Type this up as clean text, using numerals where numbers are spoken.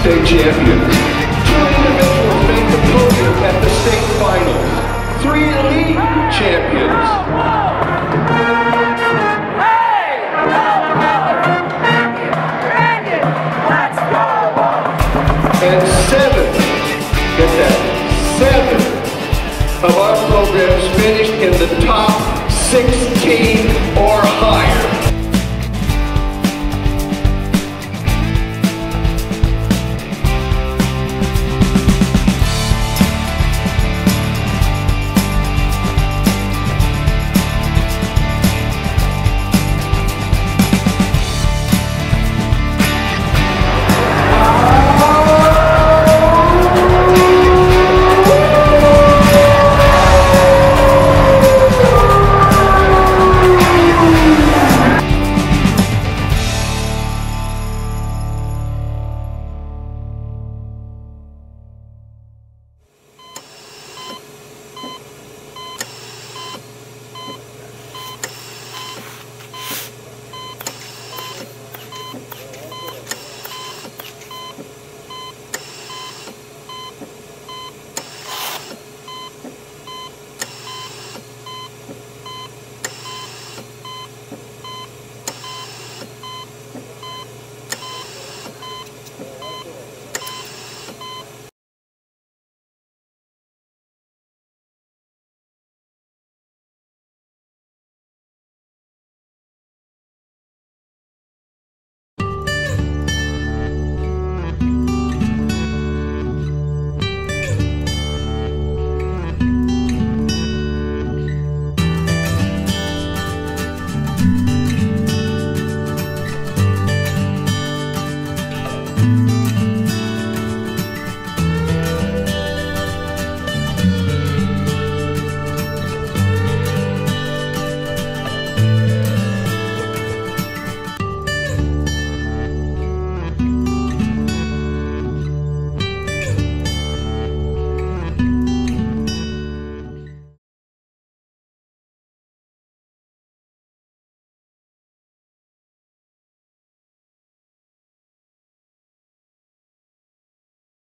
state champions. Two individuals made the podium at the state finals. Three elite champions. And seven, get that, seven of our programs finished in the top